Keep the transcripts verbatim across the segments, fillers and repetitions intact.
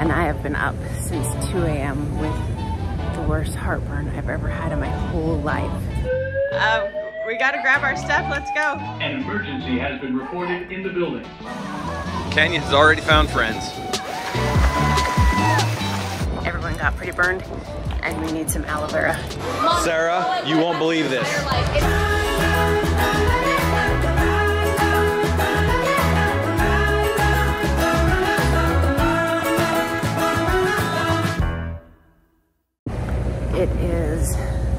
and I have been up since two A M with the worst heartburn I've ever had in my whole life. Uh, we gotta grab our stuff, let's go. An emergency has been reported in the building. Kenya has already found friends. Everyone got pretty burned, and we need some aloe vera. Mom, Sarah, like you won't believe this. It is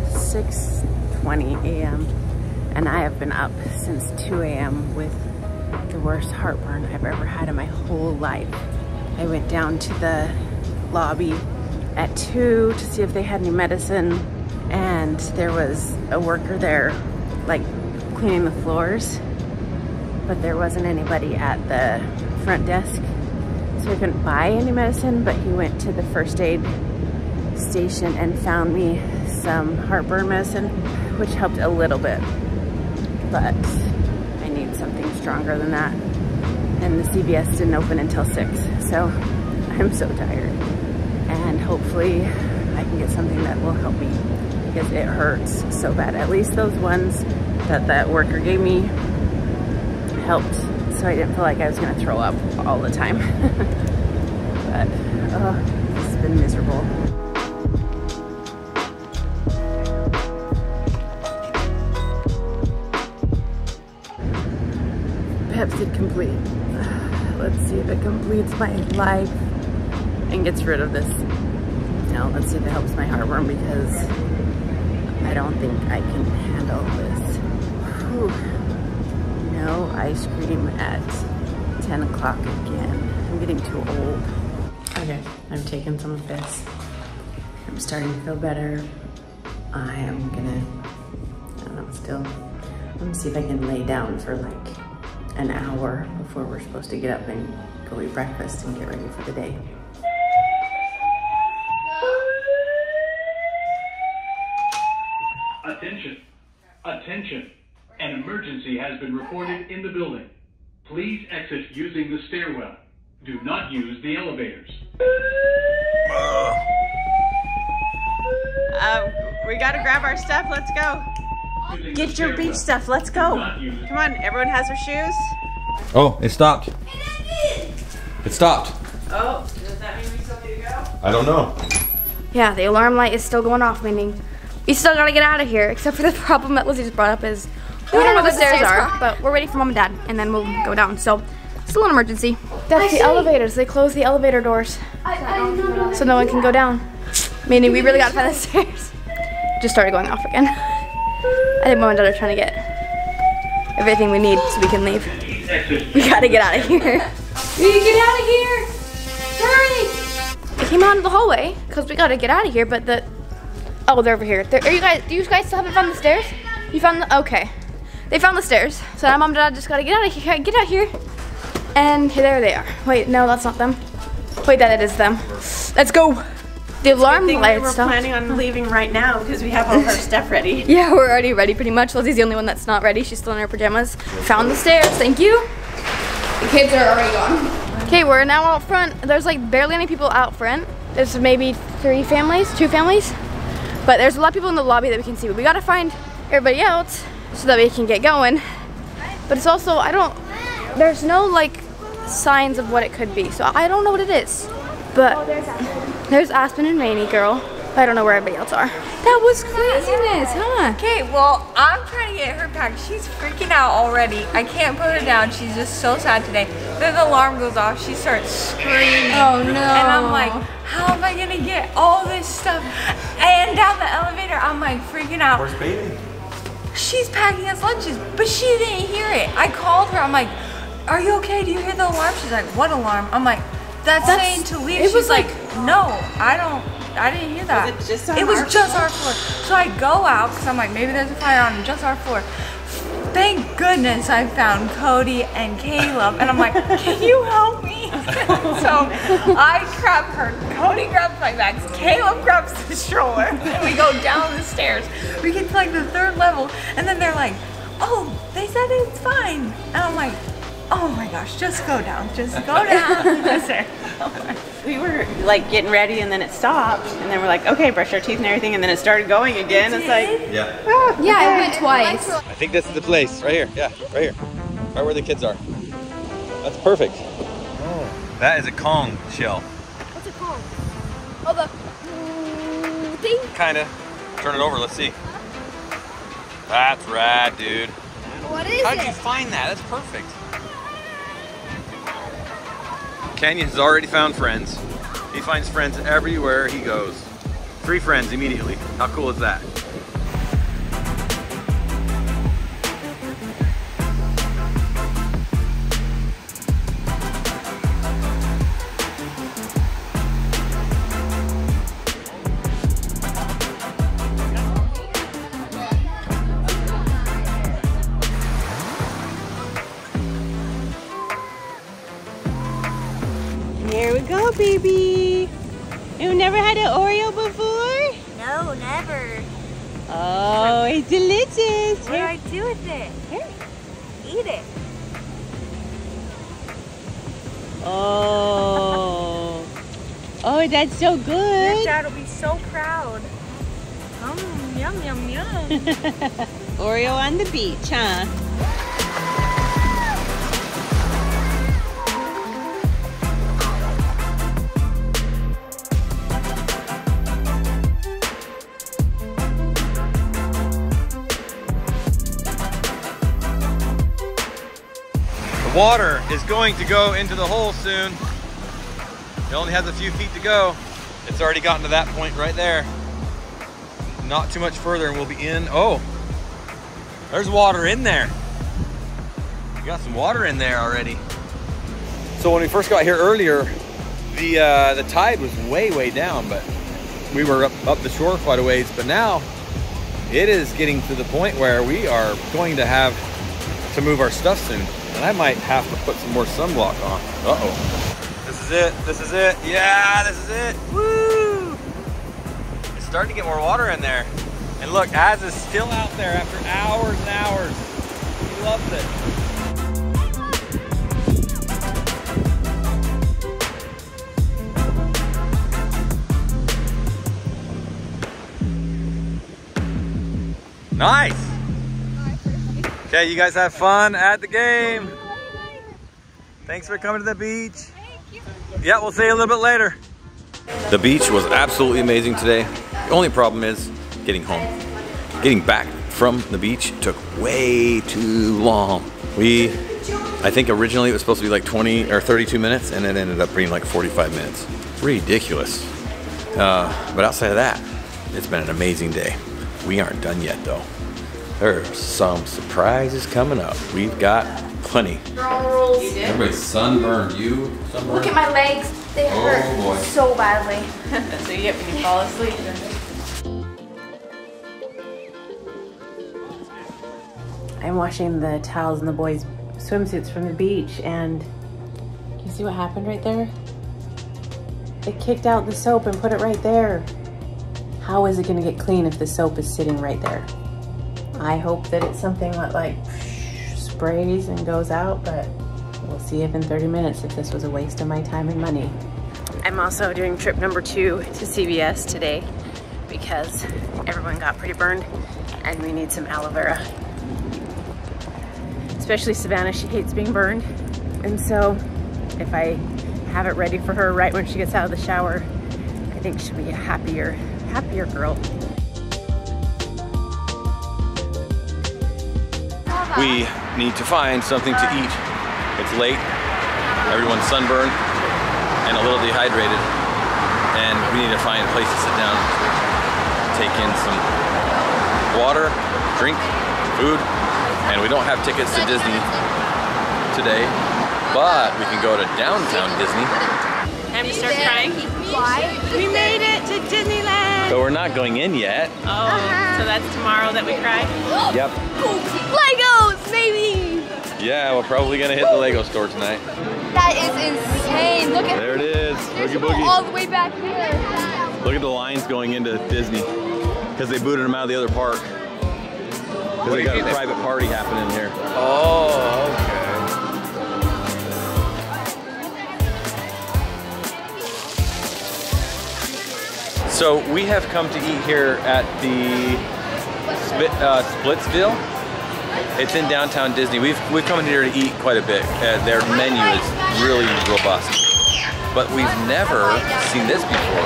six twenty A M and I have been up since two A M with the worst heartburn I've ever had in my whole life. I went down to the lobby at two to see if they had any medicine, and there was a worker there like cleaning the floors, but there wasn't anybody at the front desk, so I couldn't buy any medicine. But he went to the first aid station and found me some heartburn medicine, which helped a little bit, but I need something stronger than that, and the C V S didn't open until six, so I'm so tired. And hopefully I can get something that will help me, because it hurts so bad. At least those ones that that worker gave me helped, so I didn't feel like I was going to throw up all the time. But oh, it's been miserable. Pepsid Complete. Let's see if it completes my life and gets rid of this. No, let's see if it helps my heartburn, because I don't think I can handle this. Whew. No ice cream at ten o'clock again. I'm getting too old. Okay, I'm taking some of this. I'm starting to feel better. I am gonna, I don't know, still, let me see if I can lay down for like an hour before we're supposed to get up and go eat breakfast and get ready for the day. Attention, attention. An emergency has been reported in the building. Please exit using the stairwell. Do not use the elevators. Uh, we gotta grab our stuff, let's go. Get your beach stuff, let's go. Come on, everyone has their shoes. Oh, it stopped. It stopped. Oh, does that mean we still need to go? I don't know. Yeah, the alarm light is still going off, meaning we still gotta get out of here, except for the problem that Lizzie just brought up is we don't know where the stairs are, but we're waiting for Mom and Dad, and then we'll go down, so still an emergency. That's the elevators, they closed the elevator doors, so no one can go down, meaning we really gotta find the stairs. Just started going off again. I think Mom and Dad are trying to get everything we need so we can leave. We gotta get out of here. We get out of here! Hurry! It came out of the hallway because we gotta get out of here. But the oh, they're over here. They're, are you guys? Do you guys still haven't found the stairs? You found the okay. They found the stairs. So now Mom and Dad just gotta get out of here. Get out here. And there they are. Wait, no, that's not them. Wait, that it is them. Let's go. The alarm light We're stopped. planning on leaving right now because we have all our stuff ready. Yeah, we're already ready pretty much. Lizzie's the only one that's not ready. She's still in her pajamas. Found the stairs, thank you. The kids are already gone. Okay, we're now out front. There's like barely any people out front. There's maybe three families, two families. But there's a lot of people in the lobby that we can see. But we gotta find everybody else so that we can get going. But it's also, I don't, there's no like signs of what it could be. So I don't know what it is. But oh, there's, Aspen. there's Aspen and Rainy Girl. I don't know where everybody else are. That was craziness, huh? Okay, well, I'm trying to get her packed. She's freaking out already. I can't put her down. She's just so sad today. Then the alarm goes off. She starts screaming. Oh, no. And I'm like, how am I going to get all this stuff? And down the elevator, I'm like freaking out. Where's baby? She's packing us lunches, but she didn't hear it. I called her. I'm like, are you okay? Do you hear the alarm? She's like, what alarm? I'm like, That's, That's saying to leave. It She's was like, like, no, I don't, I didn't hear that. Was it just on it was our just floor? our floor. So I go out because I'm like, maybe there's a fire on just our floor. Thank goodness I found Cody and Caleb, and I'm like, can you help me? So I grab her, Cody grabs my bags, Caleb grabs the stroller, and we go down the stairs. We get to like the third level, and then they're like, oh, they said it's fine, and I'm like, oh my gosh, just go down, just go down. Yes, sir. We were like getting ready and then it stopped and then we're like, okay, brush our teeth and everything, and then it started going again. It's like, yeah. Oh, yeah, okay. I went twice. I think this is the place, right here, yeah, right here. Right where the kids are. That's perfect. Oh, that is a Kong shell. What's a Kong? Oh, the thing? Kinda. Turn it over, let's see. That's rad, dude. What is it? How did you find that? That's perfect. Canyon has already found friends. He finds friends everywhere he goes. Three friends immediately. How cool is that? There we go, baby. You never had an Oreo before? No, never. Oh, it's delicious. What do I do with it? Here. Eat it. Oh. Oh, that's so good. Your dad will be so proud. Um, yum, yum, yum. Oreo on the beach, huh? Water is going to go into the hole soon. It only has a few feet to go. It's already gotten to that point right there. Not too much further and we'll be in. Oh, there's water in there. We got some water in there already. So when we first got here earlier, the uh, the tide was way, way down, but we were up, up the shore quite a ways. But now it is getting to the point where we are going to have to move our stuff soon. And I might have to put some more sunblock on. Uh-oh. This is it, this is it. Yeah, this is it, woo! It's starting to get more water in there. And look, Az is still out there after hours and hours. He loves it. Nice! Okay, you guys have fun at the game. Thanks for coming to the beach. Yeah, we'll see you a little bit later. The beach was absolutely amazing today. The only problem is getting home. Getting back from the beach took way too long. We, I think originally it was supposed to be like twenty or thirty-two minutes and it ended up being like forty-five minutes. Ridiculous. Uh, but outside of that, it's been an amazing day. We aren't done yet though. There's some surprises coming up. We've got plenty. Rolls. You did? Everybody's sunburned. You sunburned? Look at my legs. They oh hurt boy. so badly. That's what you get when you fall asleep. I'm washing the towels and the boys' swimsuits from the beach, and you see what happened right there? They kicked out the soap and put it right there. How is it gonna get clean if the soap is sitting right there? I hope that it's something that like sprays and goes out, but we'll see if in thirty minutes if this was a waste of my time and money. I'm also doing trip number two to C V S today because everyone got pretty burned and we need some aloe vera. Especially Savannah, she hates being burned. And so if I have it ready for her right when she gets out of the shower, I think she'll be a happier, happier girl. We need to find something to eat. It's late, everyone's sunburned and a little dehydrated, and we need to find a place to sit down, take in some water, drink, food, and we don't have tickets to Disney today, but we can go to downtown Disney. Time to start crying. We made it to Disneyland! But we're not going in yet. Oh, so that's tomorrow that we cry? Yep. Legos, maybe! Yeah, we're probably gonna hit the Lego store tonight. That is insane! Look at there it is! Boogie Boogie! All the way back here! Look at the lines going into Disney. Because they booted them out of the other park. Because they got a private party happening here. Oh, okay. So we have come to eat here at the uh, Splitsville. It's in downtown Disney. We've, we've come in here to eat quite a bit. Uh, their menu is really robust. But we've never seen this before.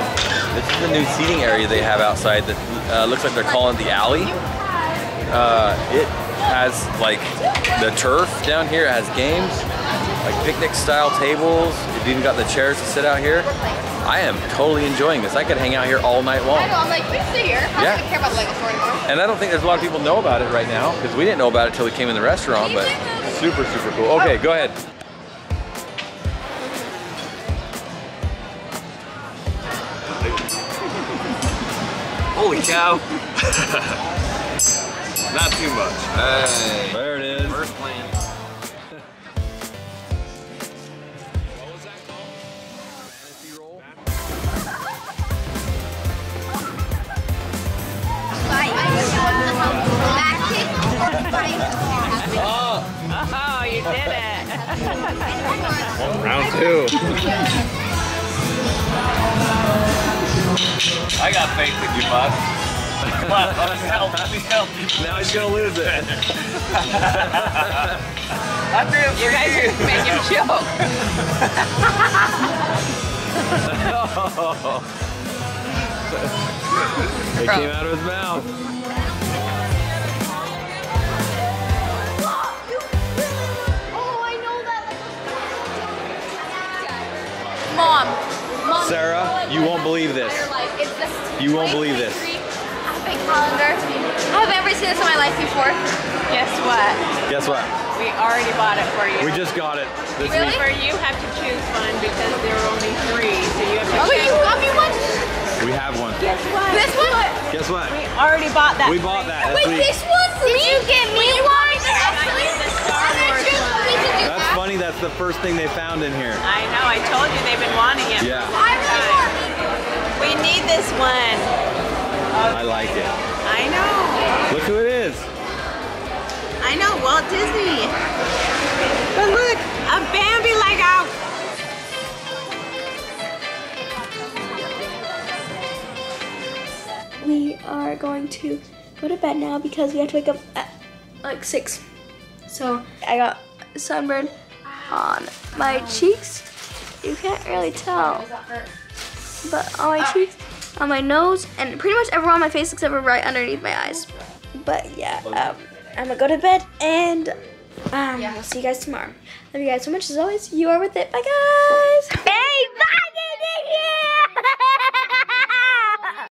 This is the new seating area they have outside that uh, looks like they're calling the alley. Uh, it has like the turf down here. It has games, like picnic style tables. It even got the chairs to sit out here. I am totally enjoying this. I could hang out here all night long. I know, I'm like, we can stay here. I yeah. don't care about the Lego store anymore. And I don't think there's a lot of people know about it right now, because we didn't know about it until we came in the restaurant, but super, super cool. Okay, oh. Go ahead. Holy cow. Not too much. Hey. There it is. First plan. Oh, you did it! Round two. I got faith in you, bud. Come on, help, help. Now he's gonna lose it. I'm doing you guys are making a joke. Oh. It came out of his mouth. Mom, Mom, Sarah, you won't believe this. You won't believe this. Epic calendar. I've never seen this in my life before. Guess what? Guess what? We already bought it for you. We just got it. This really? Week. For you have to choose one because there are only three, so you have to oh, choose. Oh, you got me one? We have one. Guess what? This one? Guess what? We already bought that. We bought that. Wait, week. This one? Did you get me one? That's funny, that's the first thing they found in here. I know, I told you they've been wanting it. Yeah. For a long time. We need this one. Okay. I like it. I know. Look who it is. I know, Walt Disney. But look, a Bambi like out. We are going to go to bed now because we have to wake up at like six. So I got sunburn on my cheeks. You can't really tell, but on my cheeks, on my nose, and pretty much everywhere on my face except for right underneath my eyes. But yeah, um, I'm gonna go to bed, and um, I'll see you guys tomorrow. Love you guys so much as always. You are worth it. Bye guys. Hey, bye, baby.